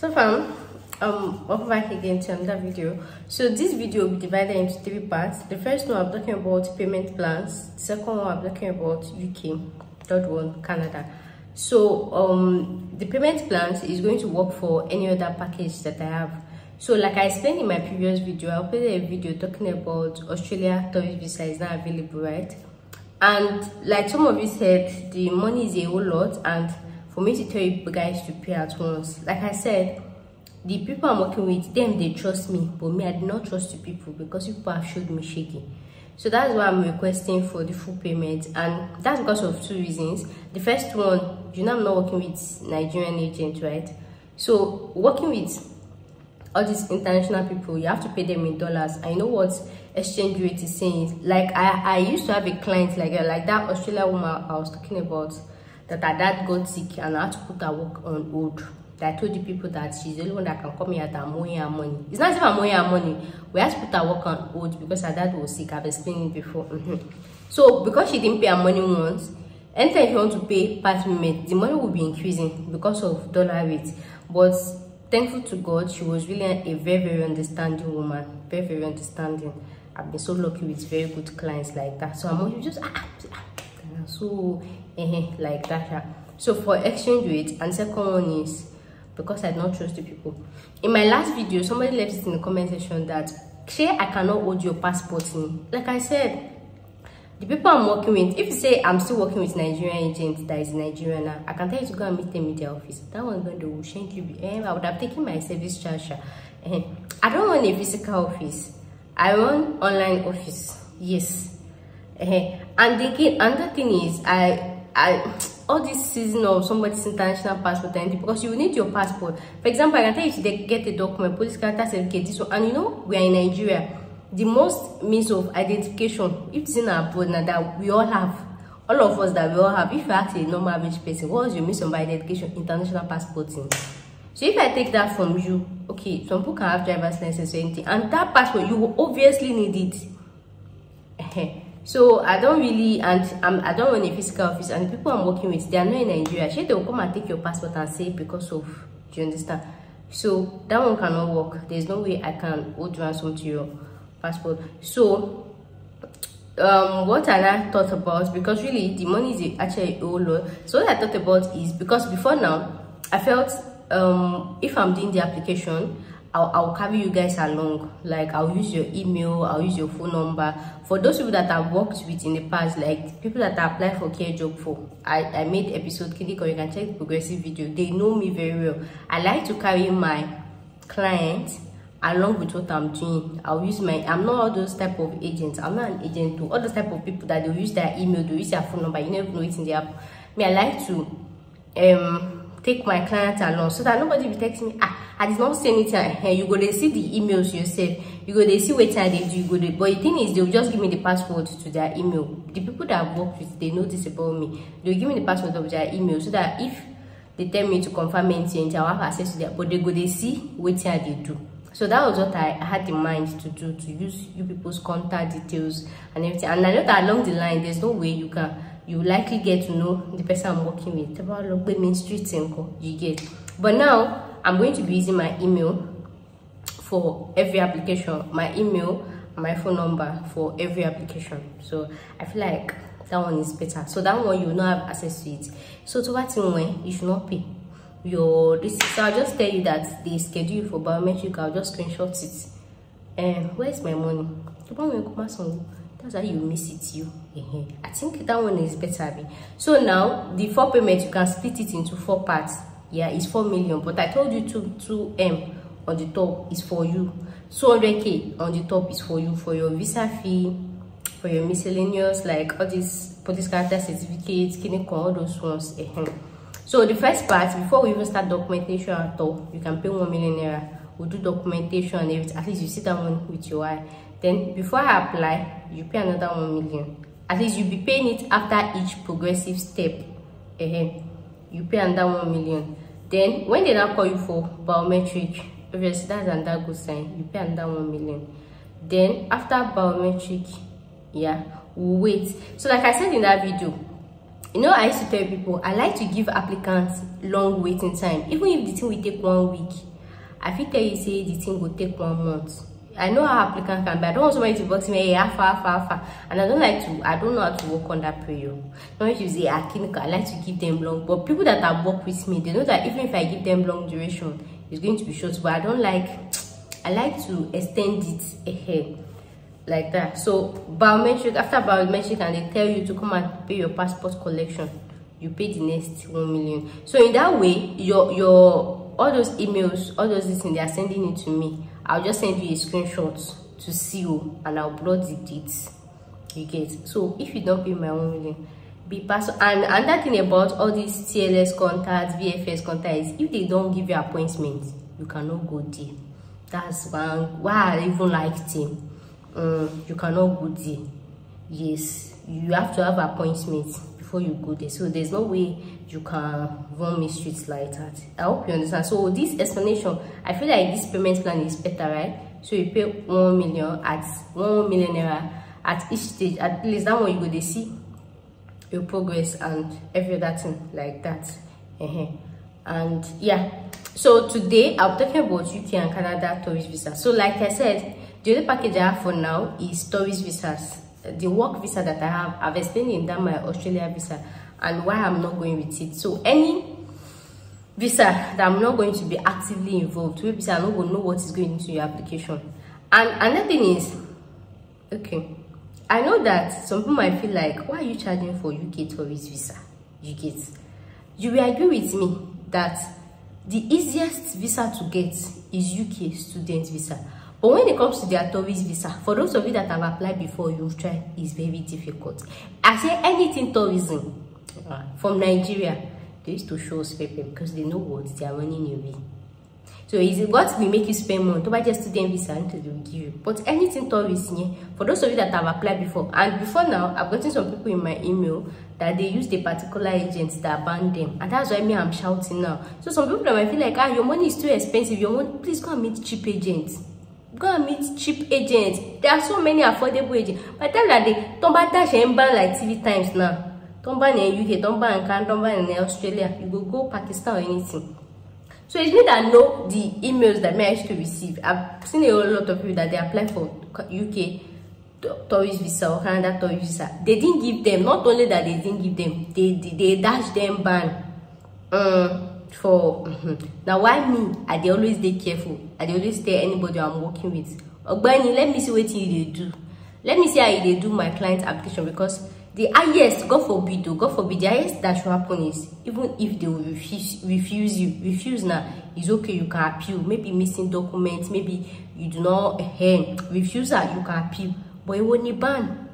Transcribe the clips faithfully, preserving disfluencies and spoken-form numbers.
So fam, um welcome back again to another video. So this video will be divided into three parts. The first one I'm talking about payment plans, the second one I'm talking about U K, third one Canada. So um the payment plans is going to work for any other package that I have. So like I explained in my previous video, I uploaded a video talking about Australia tourist visa is not available, right? And like some of you said, the money is a whole lot, and for me to tell you guys to pay at once, like I said, the people I'm working with, them they trust me, but me I do not trust the people because people have showed me shaky. So that's why I'm requesting for the full payment, and that's because of two reasons. The first one, you know, I'm not working with Nigerian agents, right? So working with all these international people, you have to pay them in dollars. I know what exchange rate is saying. Like I, I used to have a client like like that Australian woman I was talking about, that her dad got sick and I had to put her work on hold. I told the people that she's the only one that can come here, that I'm owing her money. It's not if I'm owing her money. We had to put her work on hold because her dad was sick. I've explained it before. Mm-hmm. So because she didn't pay her money once, anytime she wants to pay past payment, the money will be increasing because of dollar rate. But thankful to God, she was really a very, very understanding woman. Very, very understanding. I've been so lucky with very good clients like that. So I'm always just ah, ah, ah, so eh, like that. Yeah. So for exchange rate, and second one is because I don't trust the people. In my last video, somebody left it in the comment section that say I cannot hold your passport in. Like I said, the people I'm working with, if you say I'm still working with Nigerian agent that is Nigerian, I can tell you to go and meet them in their office. That one going to shank you. I would have taken my service charge. I don't want a physical office. I want online office. Yes. And the other thing is I I all this season of somebody's international passport, and because you need your passport. For example, I can tell you today get a document, police character certificate, this one, and you know we are in Nigeria. The most means of identification, if it's in our abroad now, that we all have, all of us that we all have. If you ask a normal average person, what is your means of identification? International passport in. So if I take that from you, okay, some people can have driver's license or anything, and that passport you will obviously need it. So I don't really, and um, I don't want a physical office, and the people I'm working with, they are not in Nigeria. They will come and take your passport and say because of, do you understand? So that one cannot work. There's no way I can hold ransom to your passport. So um, what I thought about, because really the money is actually a whole lot. So what I thought about is, because before now, I felt um, if I'm doing the application, I'll, I'll carry you guys along. Like I'll use your email, I'll use your phone number. For those people that I've worked with in the past, like people that I apply for care job for, I, I made episode clinic, or you can check the progressive video. They know me very well. I like to carry my clients along with what I'm doing. I'll use my, I'm not all those type of agents. I'm not an agent to all those type of people that they'll use their email, they'll use their phone number. You never know it in the app. Me, I like to um take my clients along so that nobody will text me, ah, I did not say anything. You go to see the emails yourself, you go to see what I did, you go to, but the thing is, they'll just give me the password to their email. The people that I've worked with, they know this about me. They'll give me the password of their email so that if they tell me to confirm anything, I'll have access to that, but they go to see what I did do. So that was what I had in mind to do, to use you people's contact details and everything. And I know that along the line, there's no way you can, you likely get to know the person I'm working with about Main Street, you get. But now I'm going to be using my email for every application, my email and my phone number for every application. So I feel like that one is better. So that one you will not have access to it. So to what thing, you should not pay your this. So I'll just tell you that the schedule for biometric, I'll just screenshot it. And um, where's my money? That's how you miss it, you. I think that one is better. So now the four payments, you can split it into four parts. Yeah, it's four million, but I told you two two m on the top is for you, two hundred K on the top is for you, for your visa fee, for your miscellaneous, like all these police character certificates, clinic, all those ones. So the first part, before we even start documentation at all, you can pay one million naira. We'll do documentation and everything. At least you see that one with your eye. Then before I apply, you pay another one million. At least you'll be paying it after each progressive step. Uh-huh. You pay another one million. Then when they now call you for biometric, obviously that's another good sign. You pay another one million. Then after biometric, yeah, we'll wait. So like I said in that video, You know, I used to tell people I like to give applicants long waiting time. Even if the thing will take one week, I feel tell you say the thing will take one month. I know how applicants can be. I don't want somebody to box me, hey, alpha, alpha, alpha. And I don't like to, I don't know how to work on that period. Not you say, I think I like to give them long. But people that have worked with me, they know that even if I give them long duration, it's going to be short. But I don't like, I like to extend it ahead. Like that. So biometric, after biometric, and they tell you to come and pay your passport collection, you pay the next one million. So in that way, your your all those emails, all those things they are sending it to me, I'll just send you a screenshot to see you, and I'll upload the dates you get. So if you don't pay my one million, be pass. And another thing about all these T L S contacts, V F S contacts, if they don't give you appointments, you cannot go there. That's one why I even like them. Um, you cannot go there. Yes, you have to have appointments before you go there. So there's no way you can run me streets like that. I hope you understand. So this explanation, I feel like this payment plan is better, right? So you pay one million at one million naira at each stage. At least that one you go, they see your progress and every other thing like that. Uh-huh. And yeah. So today I'm talking about U K and Canada tourist visa. So like I said, the only package I have for now is tourist visas. The work visa that I have, I've explained in that my Australia visa and why I'm not going with it. So any visa that I'm not going to be actively involved with, visa, I don't know what is going into your application. And another thing is, okay, I know that some people might feel like, why are you charging for U K tourist visa? You get, you will agree with me that the easiest visa to get is U K student visa. But when it comes to their tourist visa, for those of you that have applied before, you've tried, it's very difficult. I say anything tourism from Nigeria, they used to show us paper because they know what they are running away. So is it what will make you spend more? To buy just student visa until they will give you. But anything tourism, for those of you that have applied before, and before now, I've gotten some people in my email that they used a particular agent that banned them, and that's why me I'm shouting now. So some people that might feel like, ah, your money is too expensive. Your money, please go and meet cheap agents. Go and meet cheap agents. There are so many affordable agents. By the time that they don't buy that shame ban like three times now. Don't ban in U K, don't ban in Canada, don't ban in Australia. You go go Pakistan or anything. So it's me that know the emails that I used to receive. I've seen a lot of people that they apply for U K tourist visa or Canada tourist visa. They didn't give them. Not only that they didn't give them, they they, they dashed them ban. Um, for now, why me? I they always stay careful. I they always tell anybody I'm working with, Ogbani, let me see what you they do. Let me see how they do my client application, because the highest, God forbid, though, God forbid, the highest that should happen is even if they will refuse, refuse you, refuse now, it's okay. You can appeal. Maybe missing documents. Maybe you do not uh, refuse that. You can appeal, but it won't ban.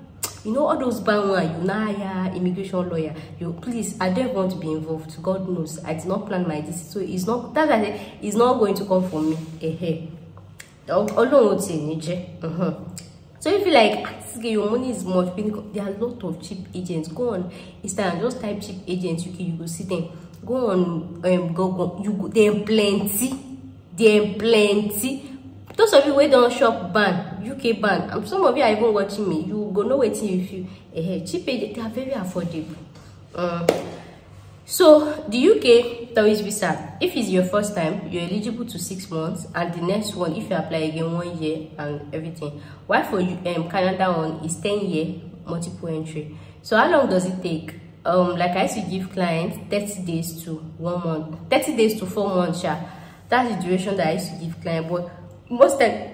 You know all those ban one, you know, yeah, immigration lawyer. You please, I don't want to be involved. God knows, I did not plan my this, so it's not that I say it's not going to come for me. Eh, uh-huh. So if you like, your money is much. There are a lot of cheap agents. Go on Instagram, just type cheap agents. You can you go see them. Go on, um, go go. You go. There are plenty. There are plenty. Those of you who don't shop ban, U K ban, and some of you are even watching me, you go know waiting with you. Eh, cheap agents, they are very affordable. Um, so the U K tourist visa, if it's your first time, you're eligible to six months, and the next one, if you apply again, one year and everything. Why for you, um, Canada one is ten year multiple entry. So how long does it take? Um, like I used to give clients thirty days to one month, thirty days to four months. Yeah, that's the duration that I used to give clients, but most time,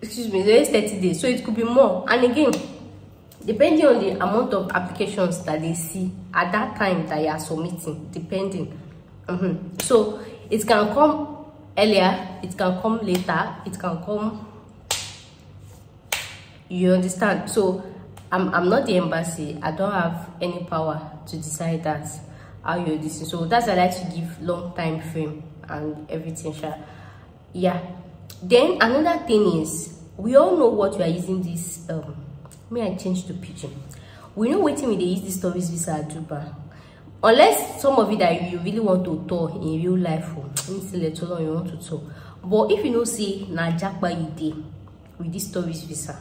excuse me, there is thirty days, so it could be more. And again, depending on the amount of applications that they see at that time that you are submitting, depending. Mm-hmm. So it can come earlier, it can come later, it can come. You understand? So I'm I'm not the embassy. I don't have any power to decide that how you're this. So that's why I like to give long time frame and everything. Yeah. Then another thing is, we all know what we are using this. Um, may I change to Pidgin? We know waiting when they use this tourist visa at Dubai. Unless some of you that you really want to tour in real life, or let alone you want to tour. But if you know, say na jackpot you dey with this tourist visa.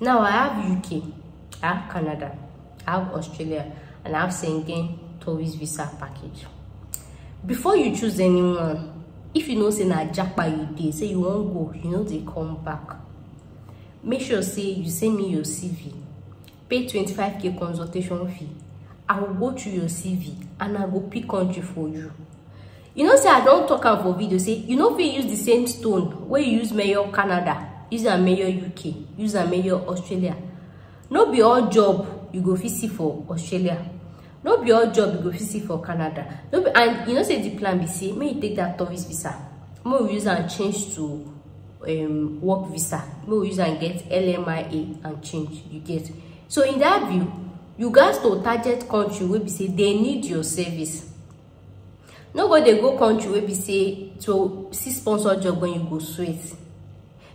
Now I have U K, I have Canada, I have Australia, and I'm saying tourist visa package. Before you choose anyone, if you know say na japa you dey, say you won't go, you know they come back. Make sure say you send me your C V, pay twenty-five K consultation fee. I will go through your C V and I go pick country for you. You know say I don't talk out for video, say you know if you use the same stone where you use Mayor Canada, use a Mayor U K, use a Mayor Australia. No be all job you go fit see for Australia. No be all job you go fit see for Canada. No be, and you know say the plan be say may you take that tourist visa, may we use and change to um work visa, may we use and get L M I A and change, you get. So in that view, you guys to target country where be say they need your service. Nobody go country where be say to see sponsored job when you go straight.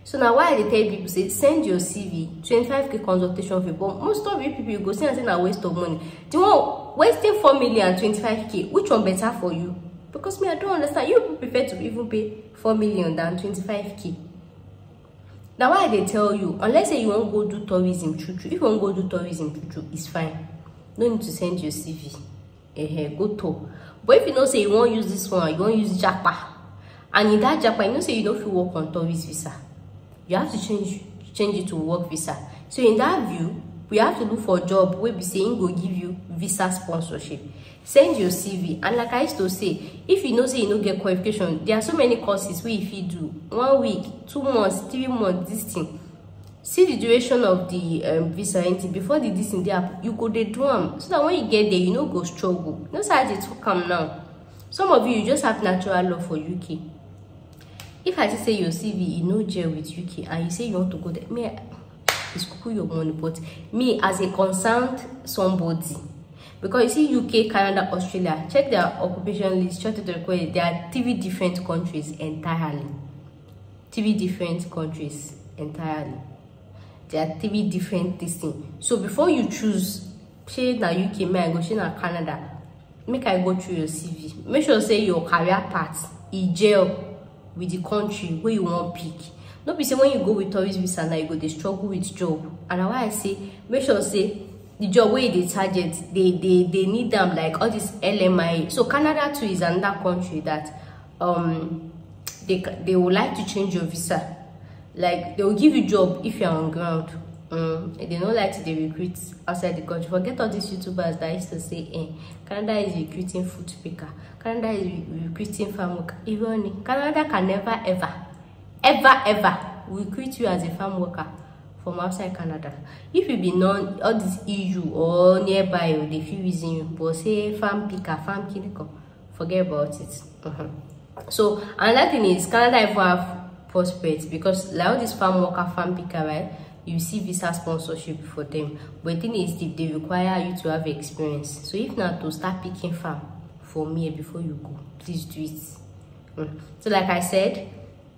So now why they tell people say send your C V, twenty-five K consultation fee, but most of you people you go see and say a waste of money. Do you want wasting four million and twenty-five K? Which one better for you? Because me, I don't understand. You prefer to even pay four million than twenty-five K. Now why they tell you, unless say you won't go do tourism true true, if you won't go do tourism true true, it's fine. No need to send your C V. Eh, go to. But if you know say you won't use this one, you won't use Japa. And in that Japa, you know say you don't feel work on tourist visa. You have to change change it to work visa. So in that view, we have to look for a job where be saying go give you visa sponsorship. Send your C V. And like I used to say, if you know say you don't get qualification, there are so many courses where if you do one week, two months, three months, this thing. See the duration of the um, visa anything before the this in there, you go the drum so that when you get there, you know go struggle. No side it will come now. Some of you, you just have natural love for U K. If I just say your C V, you know jail with U K, and you say you want to go there, me, it's cool your money, but me as a concerned somebody, because you see U K, Canada, Australia, check their occupation list, check the record, there are three different countries entirely. Three different countries entirely. There are three different things. So before you choose, say na U K, may I go, say na Canada, make I go through your C V. Make sure say your career path is jail with the country where you want pick. Not be say when you go with tourist visa now you go they struggle with job. And why I say make sure say the job where they target they they they need them like all this L M I A. So Canada too is another country that um they they would like to change your visa. Like they will give you job if you're on ground. Um, they don't like to they recruit outside the country. Forget all these YouTubers that used to say eh, Canada is recruiting food picker, Canada is recruiting farm worker. Even Canada can never ever ever ever recruit you as a farm worker from outside Canada. If you be known all this E U or nearby or the few reason you but say farm picker, farm clinical, forget about it. Uh-huh. So another thing is Canada ever have prospects because like all this farm worker, farm picker, right? You see visa sponsorship for them, but the thing is if they require you to have experience. So if not to start picking farm for me before you go, please do it. Mm. So like I said,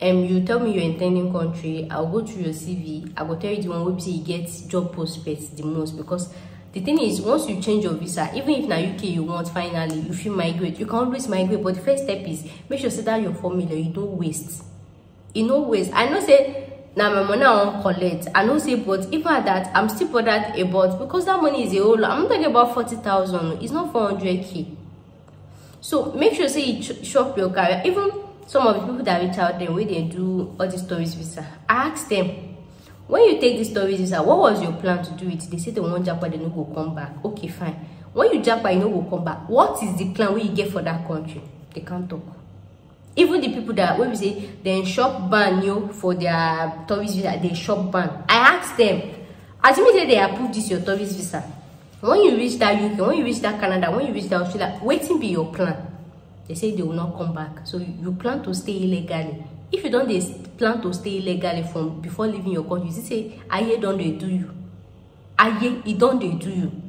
um you tell me your intending country, I'll go through your C V, I will tell you the one website you get job prospects the most, because the thing is once you change your visa, even if na U K you want finally, if you migrate, you can always migrate, but the first step is make sure that your formula you don't waste. You don't waste. I know say now my money I won't collect. I don't say, but even at that, I'm still bothered about because that money is a whole lot. I'm talking about forty thousand. It's not four hundred k. So make sure say you ch shop your career. Even some of the people that reach out them, where they do all these tourist visa, I ask them, when you take this tourist visa, what was your plan to do it? They say they want Japa, they no go come back. Okay, fine. When you Japa, you no go come back. What is the plan where you get for that country? They can't talk. Even the people that when we say they shop ban you for their tourist visa, they shop ban. I asked them, assume that they approve this your tourist visa. When you reach that U K, when you reach that Canada, when you reach that Australia, waiting be your plan. They say they will not come back. So you, you plan to stay illegally. If you don't they plan to stay illegally from before leaving your country, you say, Aye don't they do you? Aye it don't they do you?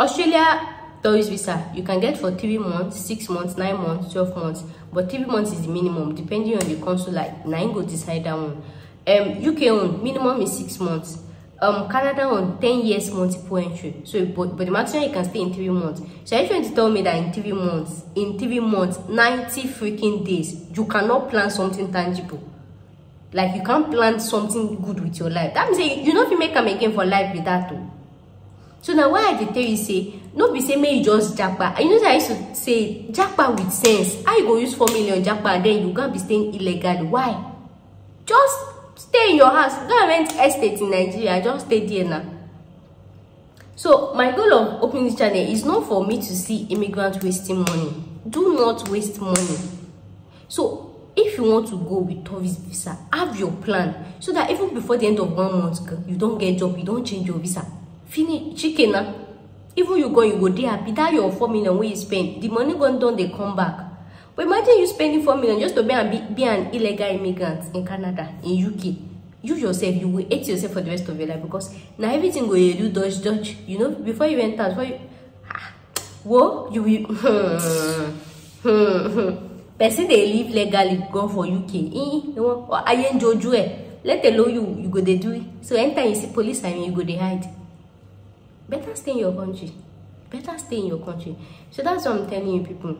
Australia tourist visa you can get for three months, six months, nine months, twelve months, but three months is the minimum depending on the consulate. Nine go decide that one. um U K on minimum is six months, um Canada on ten years multiple entry. So but, but the maximum you can stay in three months. So if you want to tell me that in three months in three months ninety freaking days you cannot plan something tangible, like you can't plan something good with your life, that means you know if you make them again for life with that too. So now why I dey tell you say no be say make you just japa. You know that I used to say japa with sense. How you go use four million japa and then you gonna be staying illegal? Why? Just stay in your house. Don't rent estate in Nigeria. Just stay there now. So my goal of opening this channel is not for me to see immigrants wasting money. Do not waste money. So if you want to go with tourist visa, have your plan so that even before the end of one month, you don't get job, you don't change your visa. Finish chicken. Huh? Even you go, you go there. Be that your four million where you spend. The money gone down, they come back. But imagine you spending four million just to be an, be, be an illegal immigrant in Canada, in U K. You yourself, you will hate yourself for the rest of your life because now everything will do dodge dodge. You know, before you enter, before you, ah, whoa, you will. Person they live legally, go for U K. Eh, no, or I enjoy you. Let alone you, you go they do it. So anytime you see police, I mean, you go they hide. Better stay in your country. Better stay in your country. So that's what I'm telling you, people.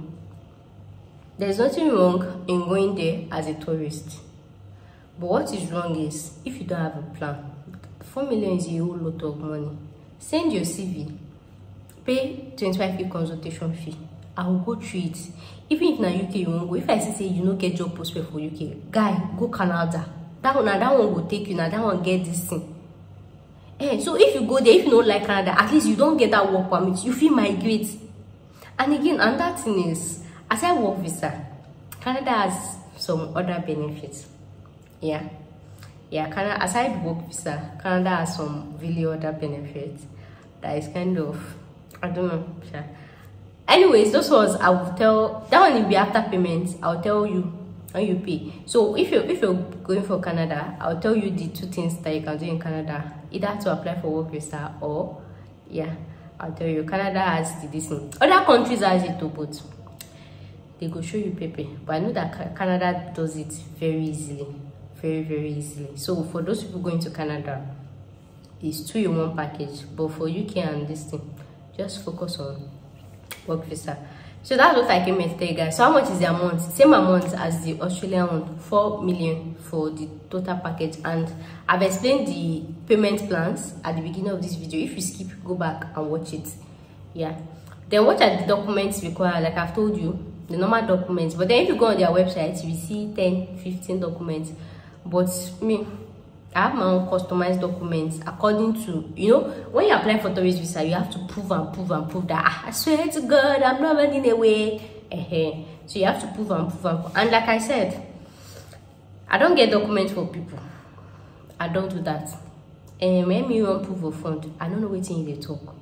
There's nothing wrong in going there as a tourist. But what is wrong is, if you don't have a plan, four million is a whole lot of money. Send your C V, pay twenty-five K consultation fee. I will go through it. Even if na U K you won't go, if I say you don't get job prospect for U K, guy, go Canada. That one, that one will take you, now that one get this thing. And so if you go there, if you don't like Canada, at least you don't get that work permit, you feel migrate. And again, and that thing is, as I work visa, Canada has some other benefits. Yeah, yeah. Canada, aside work visa, Canada has some really other benefits that is kind of, I don't know. Sure. Anyways, those ones I will tell. That one will be after payments. I'll tell you how you pay. So if you if you're going for Canada, I'll tell you the two things that you can do in Canada, either to apply for work visa or yeah, I'll tell you. Canada has the this thing. Other countries has it too, but they go show you paper. But I know that Canada does it very easily. Very very easily. So for those people going to Canada, it's two in one package. But for U K and this thing, just focus on work visa. So that's what I came and tell you guys. So how much is the amount? Same amount as the Australian one, four million for the total package. And I've explained the payment plans at the beginning of this video. If you skip, go back and watch it. Yeah. Then what are the documents required? Like I've told you, the normal documents. But then if you go on their website, you will see ten, fifteen documents. But me, I have my own customized documents according to, you know, when you apply for tourist visa, you have to prove and prove and prove that ah, I swear to God, I'm not running away. Uh-huh. So you have to prove and prove and prove. And like I said, I don't get documents for people. I don't do that. Um, when me want proof of fund, I don't know what thing they talk.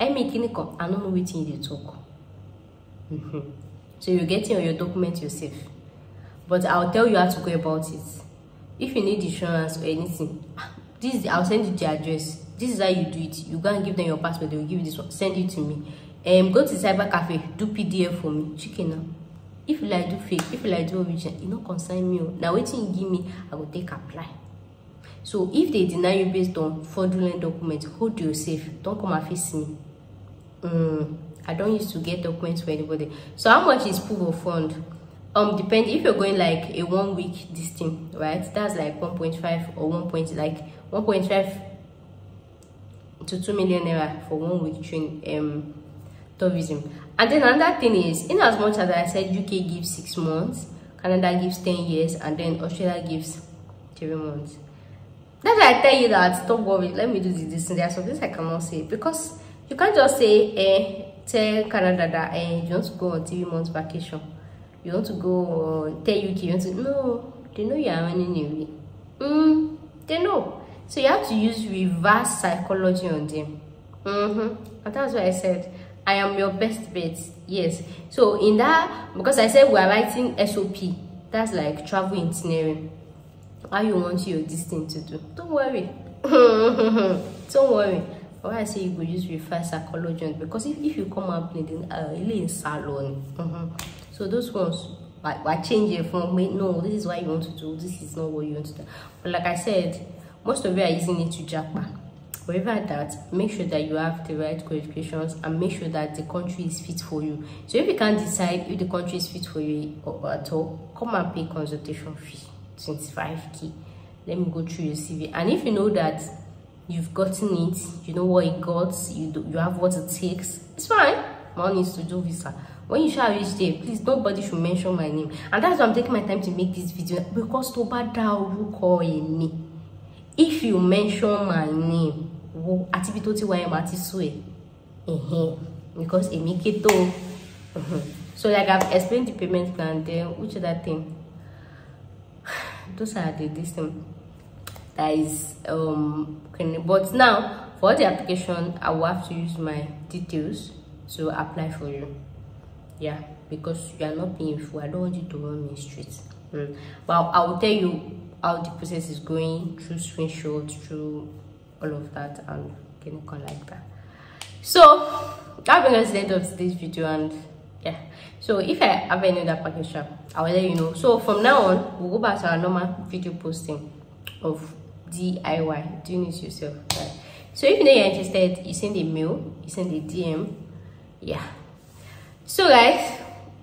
I make any come, I don't know what thing they talk. Mm-hmm. So you're getting all your documents yourself. But I'll tell you how to go about it. If you need insurance or anything, this is, I'll send you the address. This is how you do it. You go and give them your passport, they will give you this one. Send it to me. Um, go to the cyber cafe, do P D F for me. Chicken. If you like do fake, if you like do original, you don't consign me. Now waiting you give me, I will take apply. So if they deny you based on fraudulent documents, hold yourself. Don't come and face me. Um, I don't used to get documents for anybody. So how much is proof of fund? Um depend if you're going like a one week this thing, right? That's like one point five or one point like one point five to two million naira for one week train um tourism. And then another thing is, in as much as I said U K gives six months, Canada gives ten years, and then Australia gives three months. That's why I tell you that don't worry, let me do this thing. There are some things I cannot say because you can't just say eh tell Canada that eh you want to go on three months vacation. You want to go uh, tell U K, you want to, no, they know you are running away. Mm, they know. So you have to use reverse psychology on them. Mm-hmm. And that's why I said, I am your best bet. Yes. So in that, because I said we are writing S O P, that's like travel engineering. How you want your this thing to do? Don't worry. Don't worry. Why I say you could use reverse psychology on, because if, if you come up in uh, in salon. Mm-hmm. So those ones, like, I change it from, no, this is what you want to do, this is not what you want to do. But like I said, most of you are using it to japa. Wherever that, make sure that you have the right qualifications and make sure that the country is fit for you. So if you can't decide if the country is fit for you or at all, come and pay consultation fee, twenty-five K. Let me go through your C V. And if you know that you've gotten it, you know what it got, you do, you have what it takes, it's fine. One is to do visa. When you shall reach there, please nobody should mention my name. And that's why I'm taking my time to make this video, because tó bá dá orúkọ èmi, if you mention my name, wo àti bí tó ti wá ẹ má ti sú ẹ, eh, because èmi ké tó. So like I've explained the payment plan there, which other thing? Those are the this thing that is um okay. But now for the application, I will have to use my details to apply for you. Yeah, because you are not painful. I don't want you to run me straight. Mm. But I will tell you how the process is going through screenshots, through all of that, and can go like that. So that brings us to the end of this video, and yeah. So if I have any other package, I will let you know. So from now on, we'll go back to our normal video posting of D I Y, doing it yourself. Right? So if you know you're interested, you send a mail, you send a D M. Yeah. So guys,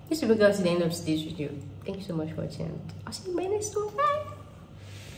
this will be going to the end of today's video. Thank you so much for watching. I'll see you in my next one. Bye.